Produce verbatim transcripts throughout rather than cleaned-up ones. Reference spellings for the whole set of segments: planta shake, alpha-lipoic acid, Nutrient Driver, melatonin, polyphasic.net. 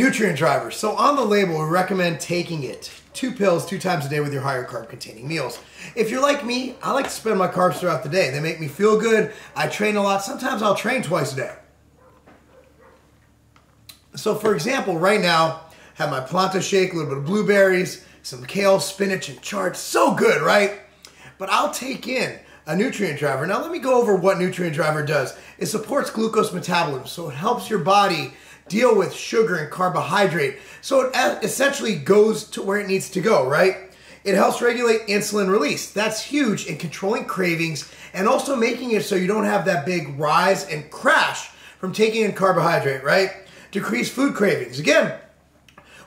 Nutrient drivers. So on the label, we recommend taking it two pills two times a day with your higher carb containing meals. If you're like me, I like to spend my carbs throughout the day. They make me feel good. I train a lot. Sometimes I'll train twice a day. So for example, right now, I have my planta shake, a little bit of blueberries, some kale, spinach, and chard. So good, right? But I'll take in a nutrient driver. Now let me go over what nutrient driver does. It supports glucose metabolism, so it helps your body deal with sugar and carbohydrate. So it essentially goes to where it needs to go, right? It helps regulate insulin release. That's huge in controlling cravings and also making it so you don't have that big rise and crash from taking in carbohydrate, right? Decrease food cravings. Again,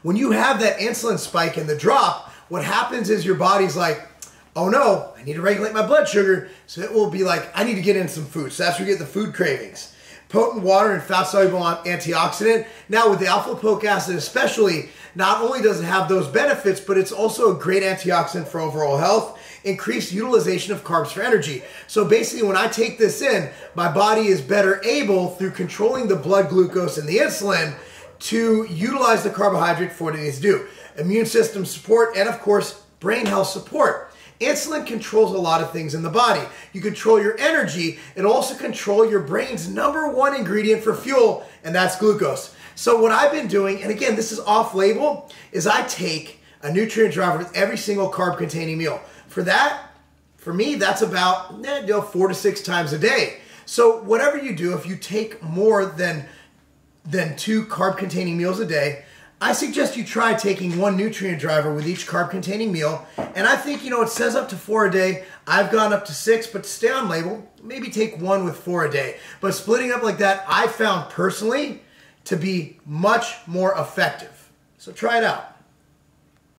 when you have that insulin spike and the drop, what happens is your body's like, oh no, I need to regulate my blood sugar. So it will be like, I need to get in some food. So that's where you get the food cravings. Potent water and fat-soluble antioxidant. Now with the alpha-lipoic acid especially, not only does it have those benefits, but it's also a great antioxidant for overall health. Increased utilization of carbs for energy. So basically when I take this in, my body is better able, through controlling the blood glucose and the insulin, to utilize the carbohydrate for what it needs to do. Immune system support and of course, brain health support. Insulin controls a lot of things in the body. You control your energy. It also controls your brain's number one ingredient for fuel, and that's glucose. So what I've been doing, and again, this is off label, is I take a nutrient driver with every single carb containing meal. For that, for me, that's about eh, you know, four to six times a day. So whatever you do, if you take more than, than two carb containing meals a day, I suggest you try taking one nutrient driver with each carb-containing meal. And I think, you know, it says up to four a day. I've gone up to six, but stay on label. Maybe take one with four a day. But splitting up like that, I found personally to be much more effective. So try it out.